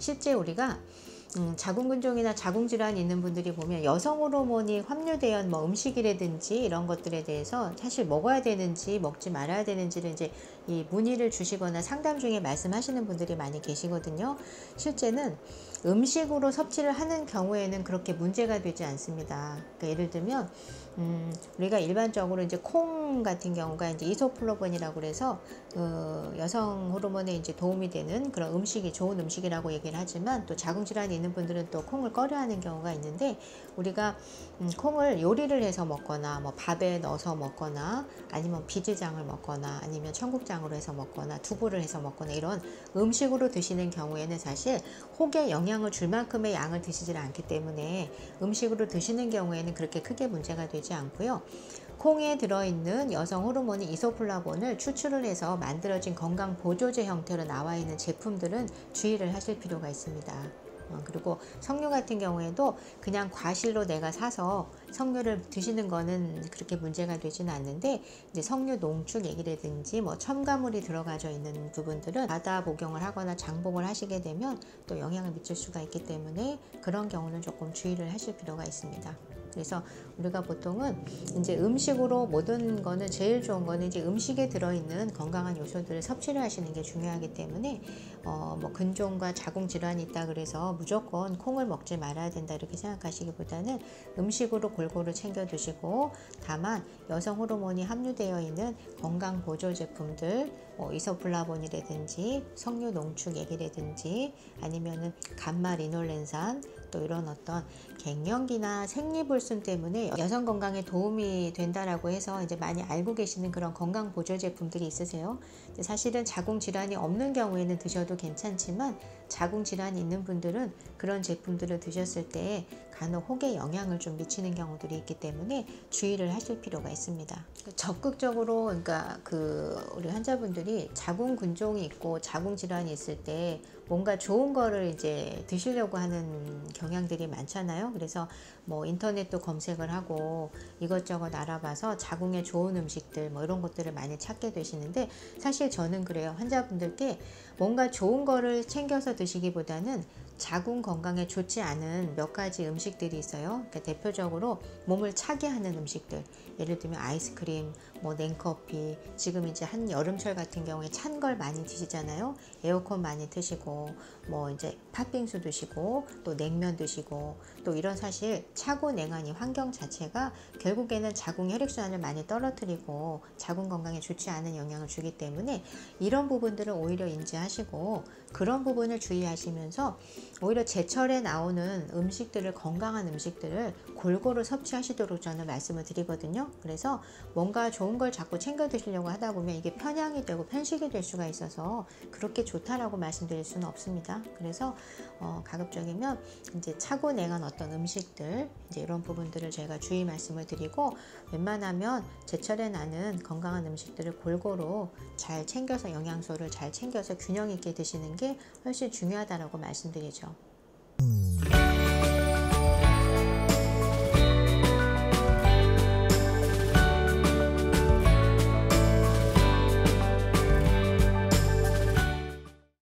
실제 우리가 자궁근종이나 자궁질환이 있는 분들이 보면 여성 호르몬이 함유되어 뭐 음식이라든지 이런 것들에 대해서 사실 먹어야 되는지 먹지 말아야 되는지를 이제 이 문의를 주시거나 상담 중에 말씀하시는 분들이 많이 계시거든요. 실제는 음식으로 섭취를 하는 경우에는 그렇게 문제가 되지 않습니다. 그러니까 예를 들면 우리가 일반적으로 이제 콩 같은 경우가 이제 이소플로본이라고 그래서 여성 호르몬에 이제 도움이 되는 그런 음식이 좋은 음식이라고 얘기를 하지만 또 자궁질환이 있는 분들은 또 콩을 꺼려하는 경우가 있는데 우리가 콩을 요리를 해서 먹거나 뭐 밥에 넣어서 먹거나 아니면 비지장을 먹거나 아니면 청국장으로 해서 먹거나 두부를 해서 먹거나 이런 음식으로 드시는 경우에는 사실 혹에 영향을 줄 만큼의 양을 드시질 않기 때문에 음식으로 드시는 경우에는 그렇게 크게 문제가 되지 않고요. 콩에 들어있는 여성 호르몬인 이소플라본을 추출을 해서 만들어진 건강 보조제 형태로 나와 있는 제품들은 주의를 하실 필요가 있습니다. 그리고 석류 같은 경우에도 그냥 과실로 내가 사서 석류를 드시는 거는 그렇게 문제가 되지는 않는데 이제 석류 농축 얘기라든지 뭐 첨가물이 들어가져 있는 부분들은 과다 복용을 하거나 장복을 하시게 되면 또 영향을 미칠 수가 있기 때문에 그런 경우는 조금 주의를 하실 필요가 있습니다. 그래서 우리가 보통은 이제 음식으로 모든 거는 제일 좋은 거는 이제 음식에 들어있는 건강한 요소들을 섭취를 하시는 게 중요하기 때문에 뭐 근종과 자궁 질환이 있다 그래서 무조건 콩을 먹지 말아야 된다 이렇게 생각하시기보다는 음식으로 골고루 챙겨 드시고 다만 여성 호르몬이 함유되어 있는 건강 보조 제품들 이소플라본이라든지 석류 농축 액이라든지 아니면은 감마 리놀렌산 또 이런 어떤 갱년기나 생리불순 때문에 여성 건강에 도움이 된다라고 해서 이제 많이 알고 계시는 그런 건강 보조 제품들이 있으세요. 사실은 자궁 질환이 없는 경우에는 드셔도 괜찮지만 자궁 질환이 있는 분들은 그런 제품들을 드셨을 때 간혹 혹에 영향을 좀 미치는 경우들이 있기 때문에 주의를 하실 필요가 있습니다. 적극적으로 그러니까 우리 환자분들이 자궁 근종이 있고 자궁 질환이 있을 때 뭔가 좋은 거를 이제 드시려고 하는 경향들이 많잖아요. 그래서 뭐 인터넷도 검색을 하고 이것저것 알아봐서 자궁에 좋은 음식들 뭐 이런 것들을 많이 찾게 되시는데 사실 저는 그래요. 환자분들께 뭔가 좋은 거를 챙겨서 드시기보다는 자궁 건강에 좋지 않은 몇 가지 음식들이 있어요. 그러니까 대표적으로 몸을 차게 하는 음식들 예를 들면 아이스크림, 뭐 냉커피 지금 이제 한 여름철 같은 경우에 찬 걸 많이 드시잖아요. 에어컨 많이 드시고 뭐 이제 팥빙수 드시고 또 냉면 드시고 또 이런 사실 차고 냉한 이 환경 자체가 결국에는 자궁 혈액순환을 많이 떨어뜨리고 자궁 건강에 좋지 않은 영향을 주기 때문에 이런 부분들을 오히려 인지하시고 그런 부분을 주의하시면서 오히려 제철에 나오는 음식들을 건강한 음식들을 골고루 섭취하시도록 저는 말씀을 드리거든요. 그래서 뭔가 좋은 걸 자꾸 챙겨 드시려고 하다 보면 이게 편향이 되고 편식이 될 수가 있어서 그렇게 좋다라고 말씀드릴 수는 없습니다. 그래서 가급적이면 이제 차고 냉한 어떤 음식들 이제 이런 부분들을 제가 주의 말씀을 드리고 웬만하면 제철에 나는 건강한 음식들을 골고루 잘 챙겨서 영양소를 잘 챙겨서 균형 있게 드시는 게 훨씬 중요하다라고 말씀드리죠.